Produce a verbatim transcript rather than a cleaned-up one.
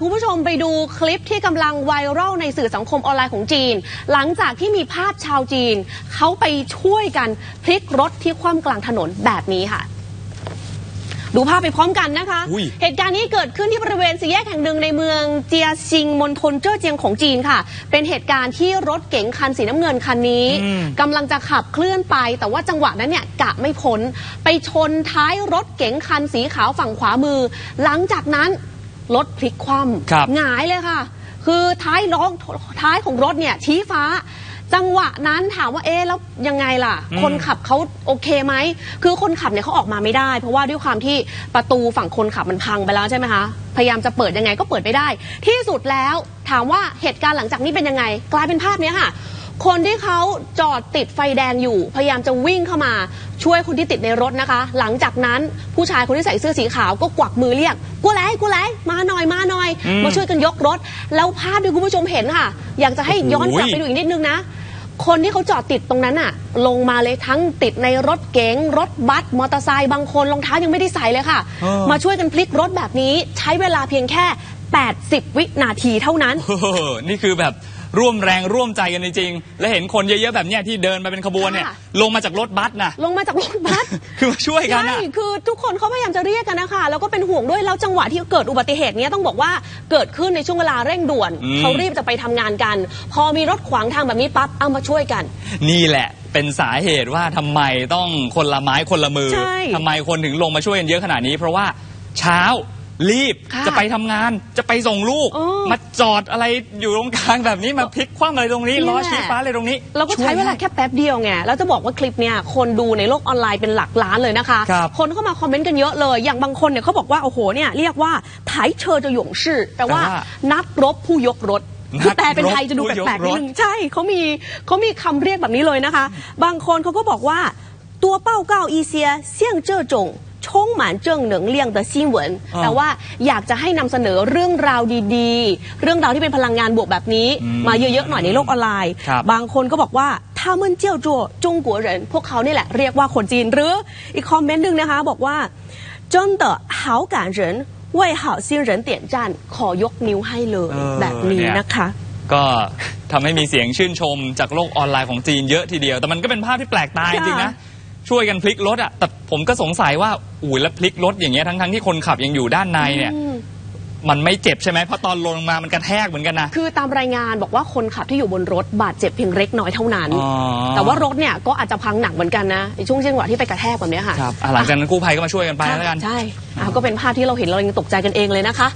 คุณผู้ชมไปดูคลิปที่กำลังไวรัลในสื่อสังคมออนไลน์ของจีนหลังจากที่มีภาพชาวจีนเขาไปช่วยกันพลิกรถที่คว่ำกลางถนนแบบนี้ค่ะดูภาพไปพร้อมกันนะคะเหตุการณ์นี้เกิดขึ้นที่บริเวณสี่แยกแห่งหนึ่งในเมืองเจียซิงมณฑลเจ้อเจียงของจีนค่ะเป็นเหตุการณ์ที่รถเก๋งคันสีน้ำเงินคันนี้กำลังจะขับเคลื่อนไปแต่ว่าจังหวะนั้นเนี่ยกะไม่พ้นไปชนท้ายรถเก๋งคันสีขาวฝั่งขวามือหลังจากนั้นรถพลิกคว่ำหงายเลยค่ะคือท้ายล้อท้ายของรถเนี่ยชี้ฟ้าจังหวะนั้นถามว่าเอ๊ะแล้วยังไงล่ะคนขับเขาโอเคไหมคือคนขับเนี่ยเขาออกมาไม่ได้เพราะว่าด้วยความที่ประตูฝั่งคนขับมันพังไปแล้วใช่ไหมคะพยายามจะเปิดยังไงก็เปิดไม่ได้ที่สุดแล้วถามว่าเหตุการณ์หลังจากนี้เป็นยังไงกลายเป็นภาพนี้ค่ะคนที่เขาจอดติดไฟแดงอยู่พยายามจะวิ่งเข้ามาช่วยคนที่ติดในรถนะคะหลังจากนั้นผู้ชายคนที่ใส่เสื้อสีขาวก็กวักมือเรียกกูไล่กูไล่มาหน่อยมาหน่อยมาช่วยกันยกรถแล้วภาพที่คุณผู้ชมเห็นค่ะอยากจะให้ย้อนกลับไปดูอีกนิดนึงนะคนที่เขาจอดติดตรงนั้นน่ะลงมาเลยทั้งติดในรถเก๋งรถบัสมอเตอร์ไซค์บางคนรองเท้ายังไม่ได้ใส่เลยค่ะมาช่วยกันพลิกรถแบบนี้ใช้เวลาเพียงแค่แปดสิบวินาทีเท่านั้นนี่คือแบบร่วมแรงร่วมใจกันจริงๆและเห็นคนเยอะๆแบบเนี้ยที่เดินมาเป็นขบวนเนี่ยลงมาจากรถบัสนะลงมาจากรถบัส คือช่วยกันนะใช่คือทุกคนเขาพยายามจะเรียกกันนะคะแล้วก็เป็นห่วงด้วยแล้วจังหวะที่เกิดอุบัติเหตุเนี้ยต้องบอกว่าเกิดขึ้นในช่วงเวลาเร่งด่วนเขารีบจะไปทำงานกันพอมีรถขวางทางแบบนี้ปั๊บเอามาช่วยกันนี่แหละเป็นสาเหตุว่าทำไมต้องคนละไม้คนละมือทำไมคนถึงลงมาช่วยกันเยอะขนาดนี้เพราะว่าเช้ารีบจะไปทำงานจะไปส่งลูกมาจอดอะไรอยู่ตรงกลางแบบนี้มาพลิกคว่ำอะไรตรงนี้ล้อชี้ฟ้าอะไรตรงนี้เราก็ใช้เวลาแค่แป๊บเดียวไงแล้วจะบอกว่าคลิปเนี่ยคนดูในโลกออนไลน์เป็นหลักล้านเลยนะคะคนเข้ามาคอมเมนต์กันเยอะเลยอย่างบางคนเนี่ยเขาบอกว่าโอ้โหเนี่ยเรียกว่าไถเชอจะหยงชื่อแต่ว่านักรบผู้ยกรถคือแต่เป็นไทยจะดูแปลกๆนิดนึงใช่เขามีเขามีคำเรียกแบบนี้เลยนะคะบางคนเขาก็บอกว่าตัวเป้าเก้าอีเซียเสี่ยงเจ้อจงช่องหมานเจิ้งเหนิงเลี่ยงแต่ซีเหวินแต่ว่าอยากจะให้นำเสนอเรื่องราวดีๆเรื่องราวที่เป็นพลังงานบวกแบบนี้มาเยอะๆหน่อยในโลกออนไลน์บางคนก็บอกว่าถ้าเมื่อเจียวจั่วจงกัวเหรินพวกเขานี่แหละเรียกว่าคนจีนหรืออีกคอมเมนต์หนึ่งนะคะบอกว่าจนเต๋อหาวการเหรินเว่ยหาวซีเหรินเตี่ยนจันขอยกนิ้วให้เลยแบบนี้นะคะก็ทำให้มีเสียงชื่นชมจากโลกออนไลน์ของจีนเยอะทีเดียวแต่มันก็เป็นภาพที่แปลกตาจริงนะช่วยกันพลิกรถอ่ะแต่ผมก็สงสัยว่าอู๋แล้วพลิกรถอย่างเงี้ยทั้งๆที่คนขับยังอยู่ด้านในเนี่ยมันไม่เจ็บใช่ไหมเพราะตอนลงมามันกระแทกเหมือนกันนะคือตามรายงานบอกว่าคนขับที่อยู่บนรถบาดเจ็บเพียงเล็กน้อยเท่านั้นแต่ว่ารถเนี่ยก็อาจจะพังหนักเหมือนกันนะในช่วงจังหวะที่ไปกระแทกแบบนี้ค่ะหลังจากนั้นกู้ภัยก็มาช่วยกันไปแล้วกันใช่ก็เป็นภาพที่เราเห็นเรายังตกใจกันเองเลยนะคะ